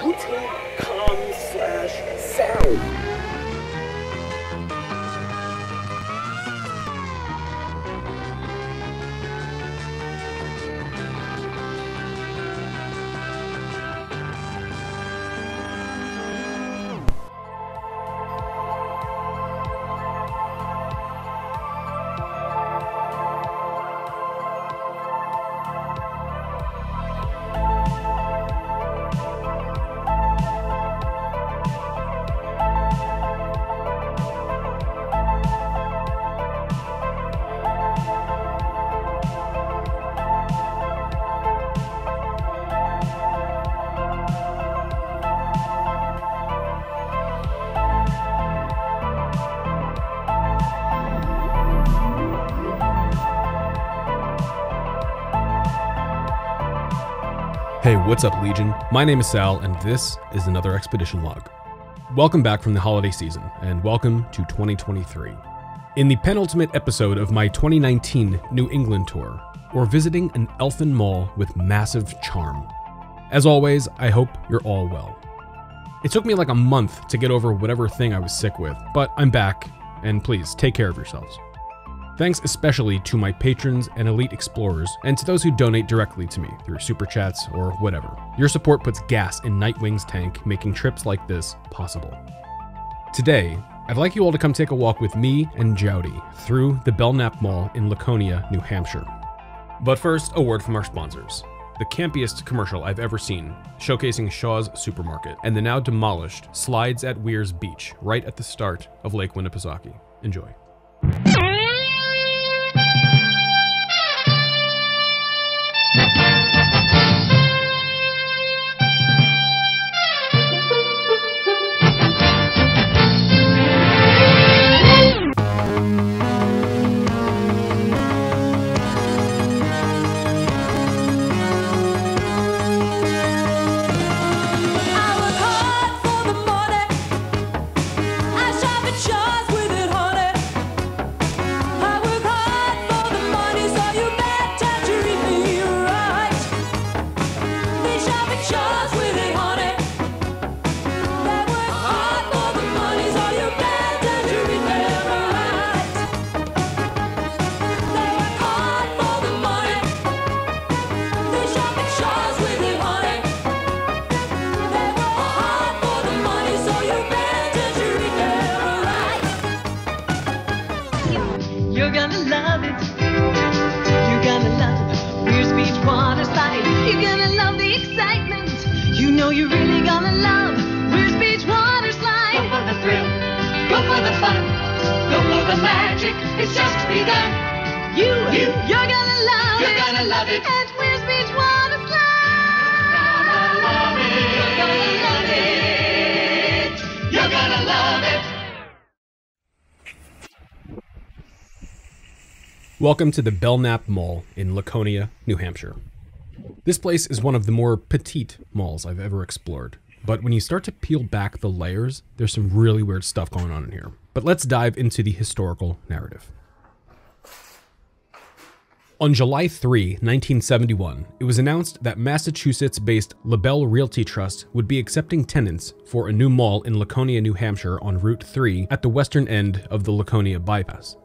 hotel.com/sound. Hey, what's up, Legion? My name is Sal, and this is another Expedition Log. Welcome back from the holiday season, and welcome to 2023. In the penultimate episode of my 2019 New England tour, we're visiting an elfin mall with massive charm. As always, I hope you're all well. It took me like a month to get over whatever thing I was sick with, but I'm back, and please take care of yourselves. Thanks especially to my patrons and elite explorers, and to those who donate directly to me through Super Chats or whatever. Your support puts gas in Nightwing's tank, making trips like this possible. Today, I'd like you all to come take a walk with me and Jowdy through the Belknap Mall in Laconia, New Hampshire. But first, a word from our sponsors. The campiest commercial I've ever seen, showcasing Shaw's Supermarket and the now demolished Slides at Weir's Beach, right at the start of Lake Winnipesaukee. Enjoy. Welcome to the Belknap Mall in Laconia, New Hampshire. This place is one of the more petite malls I've ever explored, but when you start to peel back the layers, there's some really weird stuff going on in here. But let's dive into the historical narrative. On July 3, 1971, it was announced that Massachusetts-based LaBelle Realty Trust would be accepting tenants for a new mall in Laconia, New Hampshire on Route 3 at the western end of the Laconia Bypass.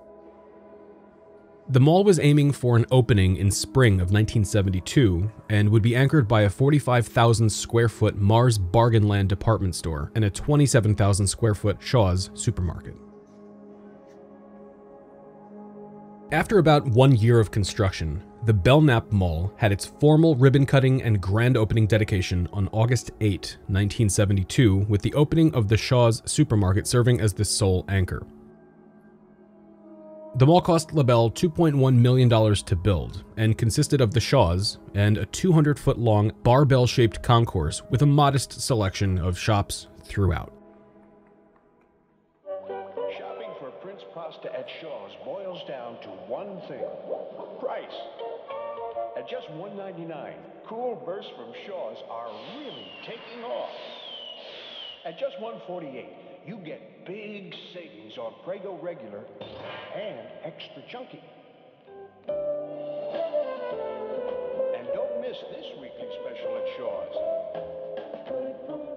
The mall was aiming for an opening in spring of 1972 and would be anchored by a 45,000 square foot Mars Bargainland department store and a 27,000 square foot Shaw's supermarket. After about 1 year of construction, the Belknap Mall had its formal ribbon cutting and grand opening dedication on August 8, 1972, with the opening of the Shaw's supermarket serving as the sole anchor. The mall cost LaBelle $2.1 million to build, and consisted of the Shaw's and a 200-foot-long barbell-shaped concourse with a modest selection of shops throughout. Shopping for Prince Pasta at Shaw's boils down to one thing, price. At just $1.99, cool bursts from Shaw's are really taking off. At just $1.48, you get big savings on Prego Regular and Extra Chunky. And don't miss this weekly special at Shaw's.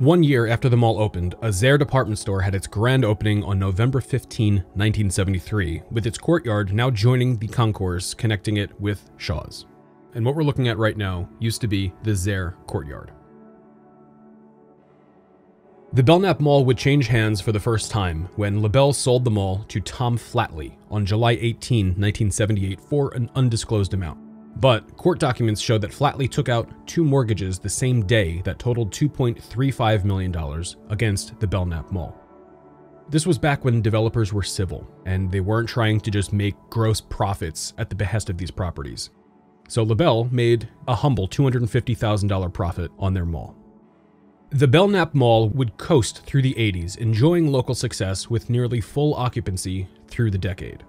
1 year after the mall opened, a Zayre department store had its grand opening on November 15, 1973, with its courtyard now joining the concourse, connecting it with Shaw's. And what we're looking at right now used to be the Zayre courtyard. The Belknap Mall would change hands for the first time when LaBelle sold the mall to Tom Flatley on July 18, 1978 for an undisclosed amount. But court documents show that Flatley took out two mortgages the same day that totaled $2.35 million against the Belknap Mall. This was back when developers were civil, and they weren't trying to just make gross profits at the behest of these properties. So LaBelle made a humble $250,000 profit on their mall. The Belknap Mall would coast through the 80s, enjoying local success with nearly full occupancy through the decade.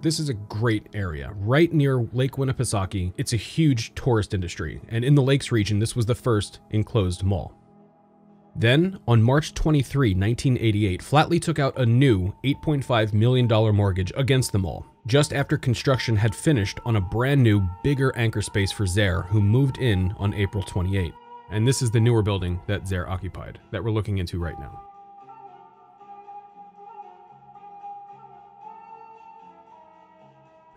This is a great area, right near Lake Winnipesaukee. It's a huge tourist industry, and in the Lakes region, this was the first enclosed mall. Then, on March 23, 1988, Flatley took out a new $8.5 million mortgage against the mall, just after construction had finished on a brand new, bigger anchor space for Zayre, who moved in on April 28. And this is the newer building that Zayre occupied, that we're looking into right now.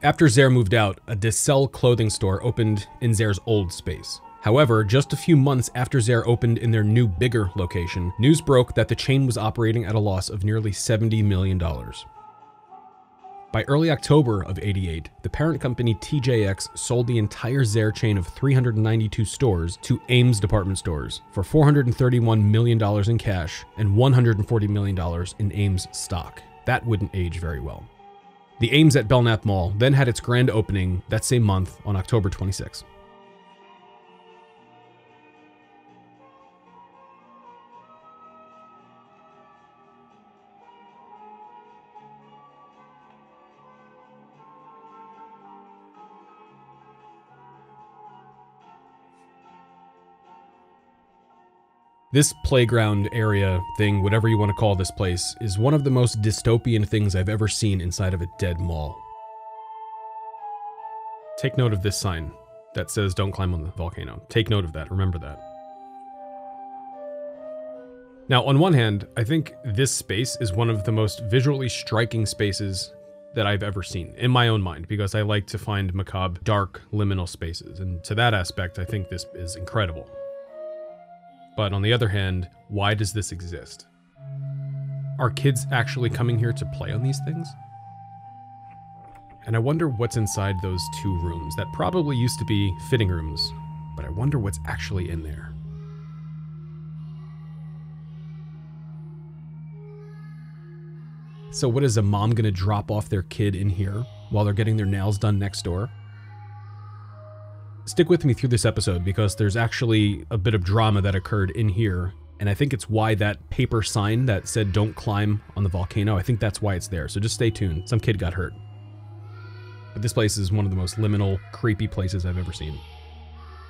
After Zayre moved out, a DeSell clothing store opened in Zayre's old space. However, just a few months after Zayre opened in their new, bigger location, news broke that the chain was operating at a loss of nearly $70 million. By early October of '88, the parent company TJX sold the entire Zayre chain of 392 stores to Ames department stores for $431 million in cash and $140 million in Ames stock. That wouldn't age very well. The Ames at Belknap Mall then had its grand opening that same month on October 26. This playground area thing, whatever you want to call this place, is one of the most dystopian things I've ever seen inside of a dead mall. Take note of this sign that says don't climb on the volcano. Take note of that, remember that. Now, on one hand, I think this space is one of the most visually striking spaces that I've ever seen, in my own mind, because I like to find macabre, dark, liminal spaces, and to that aspect, I think this is incredible. But on the other hand, why does this exist? Are kids actually coming here to play on these things? And I wonder what's inside those two rooms that probably used to be fitting rooms, but I wonder what's actually in there. So what is a mom gonna drop off their kid in here while they're getting their nails done next door? Stick with me through this episode because there's actually a bit of drama that occurred in here, and I think it's why that paper sign that said don't climb on the volcano, I think that's why it's there, so just stay tuned. Some kid got hurt. But this place is one of the most liminal, creepy places I've ever seen.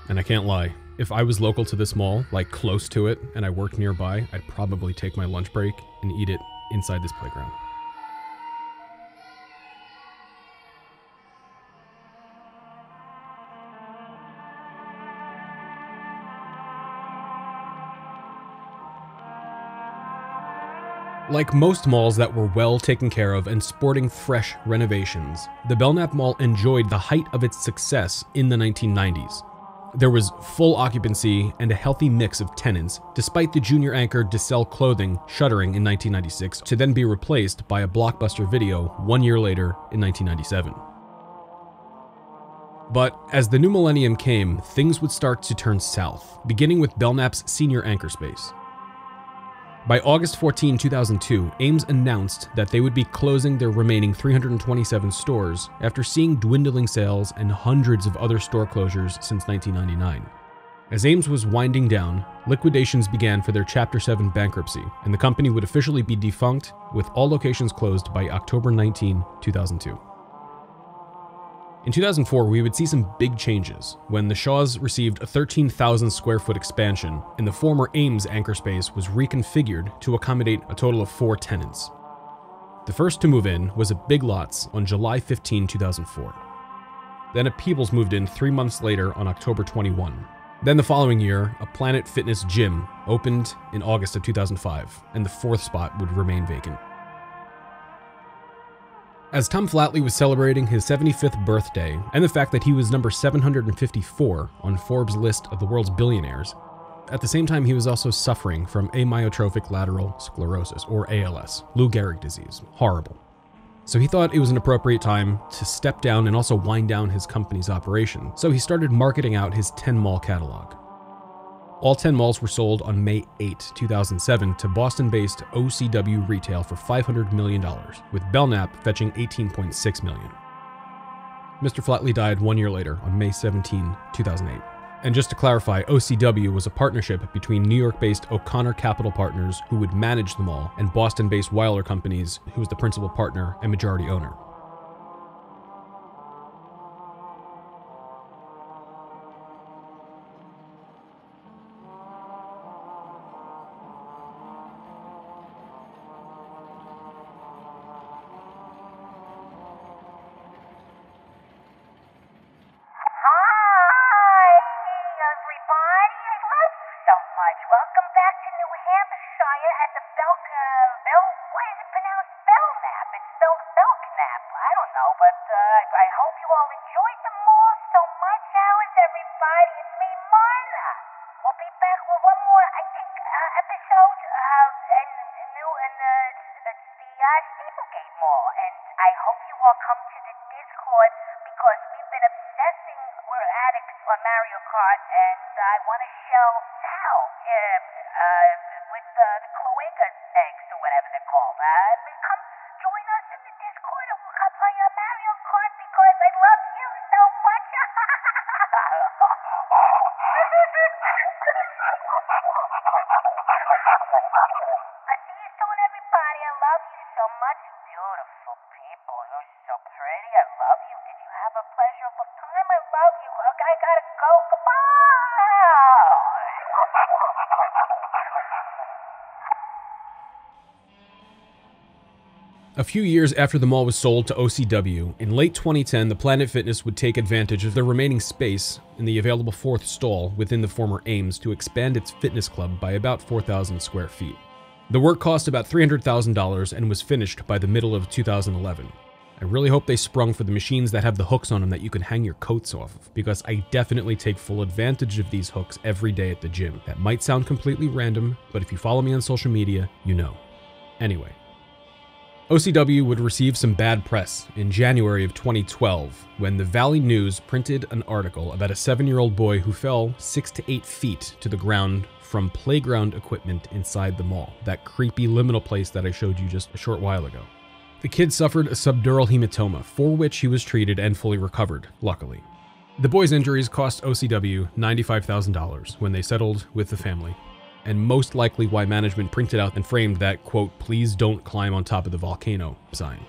And I can't lie, if I was local to this mall, like close to it, and I worked nearby, I'd probably take my lunch break and eat it inside this playground. Like most malls that were well taken care of and sporting fresh renovations, the Belknap Mall enjoyed the height of its success in the 1990s. There was full occupancy and a healthy mix of tenants, despite the junior anchor DeSell Clothing shuttering in 1996 to then be replaced by a Blockbuster Video 1 year later in 1997. But as the new millennium came, things would start to turn south, beginning with Belknap's senior anchor space. By August 14, 2002, Ames announced that they would be closing their remaining 327 stores after seeing dwindling sales and hundreds of other store closures since 1999. As Ames was winding down, liquidations began for their Chapter 7 bankruptcy, and the company would officially be defunct with all locations closed by October 19, 2002. In 2004, we would see some big changes when the Shaw's received a 13,000 square foot expansion and the former Ames anchor space was reconfigured to accommodate a total of 4 tenants. The first to move in was a Big Lots on July 15, 2004. Then a Peebles moved in 3 months later on October 21. Then the following year, a Planet Fitness gym opened in August of 2005, and the fourth spot would remain vacant. As Tom Flatley was celebrating his 75th birthday, and the fact that he was number 754 on Forbes' list of the world's billionaires, at the same time he was also suffering from amyotrophic lateral sclerosis, or ALS, Lou Gehrig's disease, horrible. So he thought it was an appropriate time to step down and also wind down his company's operation, so he started marketing out his 10-mall catalog. All 10 malls were sold on May 8, 2007 to Boston-based OCW Retail for $500 million, with Belknap fetching $18.6 million. Mr. Flatley died 1 year later on May 17, 2008. And just to clarify, OCW was a partnership between New York-based O'Connor Capital Partners, who would manage the mall, and Boston-based Wyler Companies, who was the principal partner and majority owner. A few years after the mall was sold to OCW, in late 2010, the Planet Fitness would take advantage of the remaining space in the available fourth stall within the former Ames to expand its fitness club by about 4,000 square feet. The work cost about $300,000 and was finished by the middle of 2011. I really hope they sprung for the machines that have the hooks on them that you can hang your coats off of, because I definitely take full advantage of these hooks every day at the gym. That might sound completely random, but if you follow me on social media, you know. Anyway. OCW would receive some bad press in January of 2012 when the Valley News printed an article about a 7-year-old boy who fell 6 to 8 feet to the ground from playground equipment inside the mall, that creepy liminal place that I showed you just a short while ago. The kid suffered a subdural hematoma, for which he was treated and fully recovered, luckily. The boy's injuries cost OCW $95,000 when they settled with the family, and most likely why management printed out and framed that, quote, "please don't climb on top of the volcano" sign.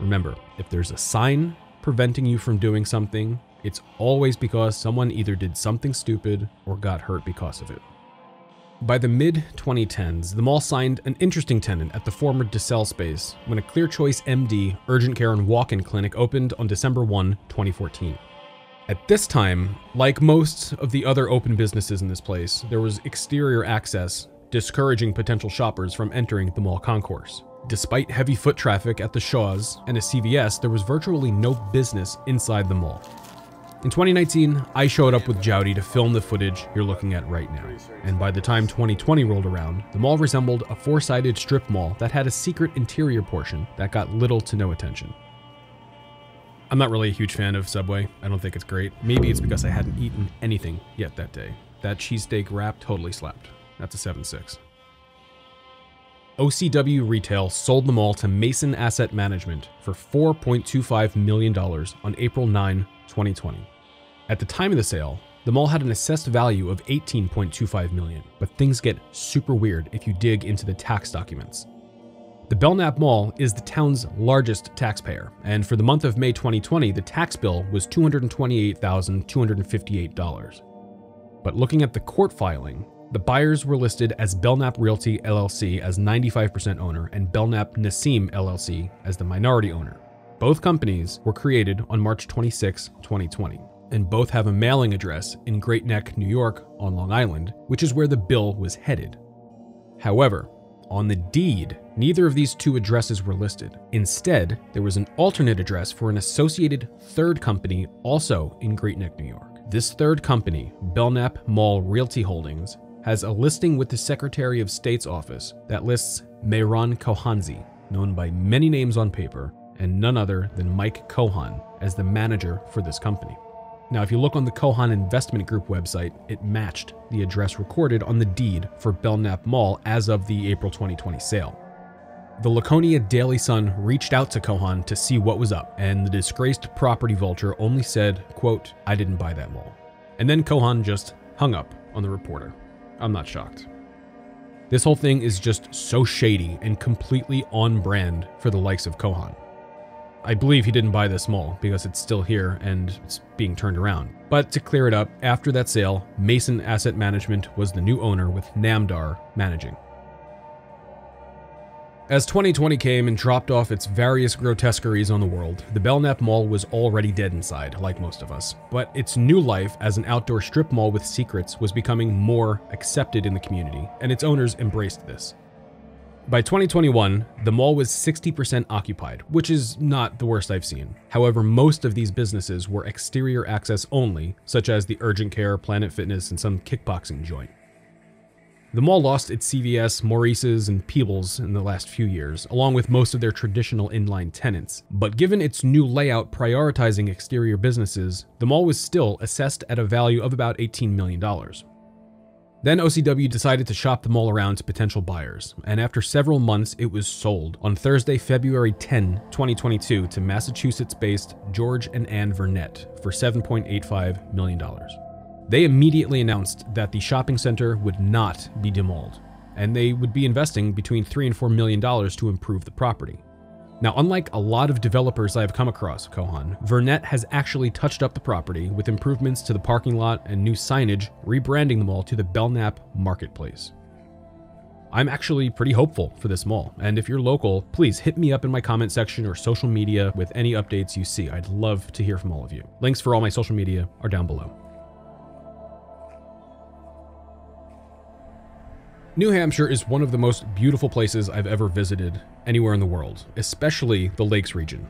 Remember, if there's a sign preventing you from doing something, it's always because someone either did something stupid or got hurt because of it. By the mid-2010s, the mall signed an interesting tenant at the former DeSell space when a Clear Choice MD urgent care and walk-in clinic opened on December 1, 2014. At this time, like most of the other open businesses in this place, there was exterior access, discouraging potential shoppers from entering the mall concourse. Despite heavy foot traffic at the Shaw's and a CVS, there was virtually no business inside the mall. In 2019, I showed up with Jowdy to film the footage you're looking at right now, and by the time 2020 rolled around, the mall resembled a four-sided strip mall that had a secret interior portion that got little to no attention. I'm not really a huge fan of Subway. I don't think it's great. Maybe it's because I hadn't eaten anything yet that day. That cheesesteak wrap totally slapped. That's a 7.6. OCW Retail sold the mall to Mason Asset Management for $4.25 million on April 9, 2020. At the time of the sale, the mall had an assessed value of $18.25 million, but things get super weird if you dig into the tax documents. The Belknap Mall is the town's largest taxpayer, and for the month of May 2020, the tax bill was $228,258. But looking at the court filing, the buyers were listed as Belknap Realty LLC as 95% owner and Belknap Nassim LLC as the minority owner. Both companies were created on March 26, 2020. and both have a mailing address in Great Neck, New York on Long Island, which is where the bill was headed. However, on the deed, neither of these two addresses were listed. Instead, there was an alternate address for an associated third company also in Great Neck, New York. This third company, Belknap Mall Realty Holdings, has a listing with the Secretary of State's office that lists Mehran Kohanzi, known by many names on paper, and none other than Mike Kohan, as the manager for this company. Now, if you look on the Kohan Investment Group website, it matched the address recorded on the deed for Belknap Mall as of the April 2020 sale. The Laconia Daily Sun reached out to Kohan to see what was up, and the disgraced property vulture only said, quote, "I didn't buy that mall." And then Kohan just hung up on the reporter. I'm not shocked. This whole thing is just so shady and completely on brand for the likes of Kohan. I believe he didn't buy this mall because it's still here and it's being turned around. But to clear it up, after that sale, Mason Asset Management was the new owner with Namdar managing. As 2020 came and dropped off its various grotesqueries on the world, the Belknap Mall was already dead inside, like most of us. But its new life as an outdoor strip mall with secrets was becoming more accepted in the community, and its owners embraced this. By 2021, the mall was 60% occupied, which is not the worst I've seen. However, most of these businesses were exterior access only, such as the Urgent Care, Planet Fitness, and some kickboxing joint. The mall lost its CVS, Maurice's, and Peebles in the last few years, along with most of their traditional inline tenants. But given its new layout prioritizing exterior businesses, the mall was still assessed at a value of about $18 million. Then OCW decided to shop the mall around to potential buyers, and after several months, it was sold on Thursday, February 10, 2022 to Massachusetts-based George and Ann Vernette for $7.85 million. They immediately announced that the shopping center would not be demalled, and they would be investing between $3 and $4 million to improve the property. Now, unlike a lot of developers I have come across, Kohan, Vernette has actually touched up the property with improvements to the parking lot and new signage, rebranding the mall to the Belknap Marketplace. I'm actually pretty hopeful for this mall, and if you're local, please hit me up in my comment section or social media with any updates you see. I'd love to hear from all of you. Links for all my social media are down below. New Hampshire is one of the most beautiful places I've ever visited anywhere in the world, especially the Lakes region.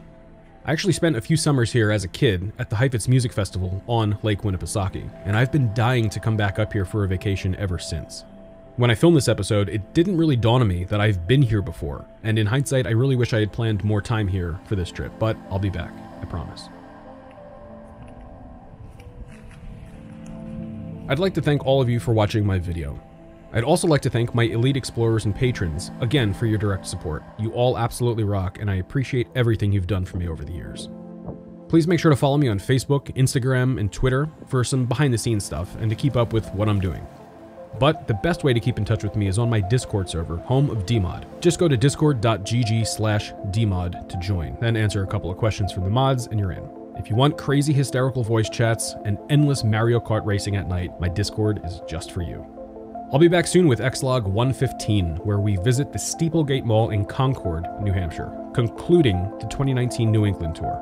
I actually spent a few summers here as a kid at the Heifetz Music Festival on Lake Winnipesaukee, and I've been dying to come back up here for a vacation ever since. When I filmed this episode, it didn't really dawn on me that I've been here before, and in hindsight, I really wish I had planned more time here for this trip, but I'll be back, I promise. I'd like to thank all of you for watching my video. I'd also like to thank my elite explorers and patrons, again, for your direct support. You all absolutely rock, and I appreciate everything you've done for me over the years. Please make sure to follow me on Facebook, Instagram, and Twitter for some behind-the-scenes stuff and to keep up with what I'm doing. But the best way to keep in touch with me is on my Discord server, home of DMod. Just go to discord.gg/DMod to join, then answer a couple of questions from the mods, and you're in. If you want crazy hysterical voice chats and endless Mario Kart racing at night, my Discord is just for you. I'll be back soon with Xlog 115, where we visit the Steeplegate Mall in Concord, New Hampshire, concluding the 2019 New England tour.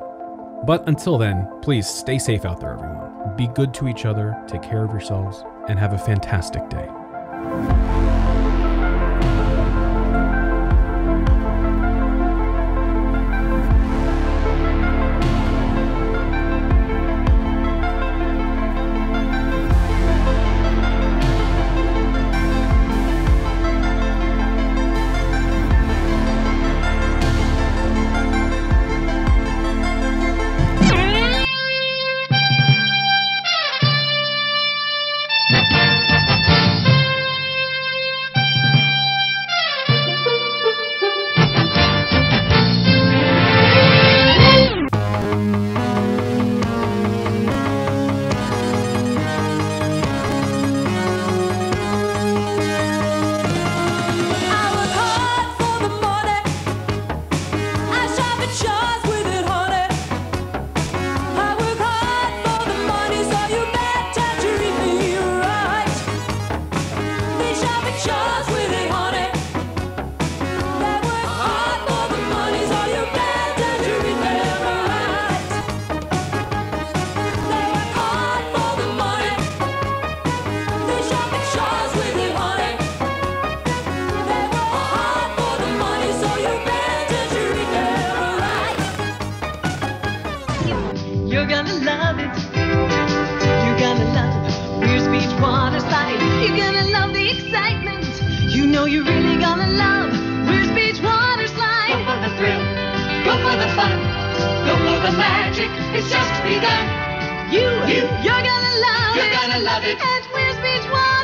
But until then, please stay safe out there, everyone. Be good to each other, take care of yourselves, and have a fantastic day. You're gonna love it. You're gonna love Weir's Beach Waterside. You're gonna love the excitement. You know you're really gonna love Weir's Beach Waterside. Go for the thrill. Go for the fun. Go for the magic. It's just begun. You're gonna love it. You're gonna love it. At Weir's Beach Waterside.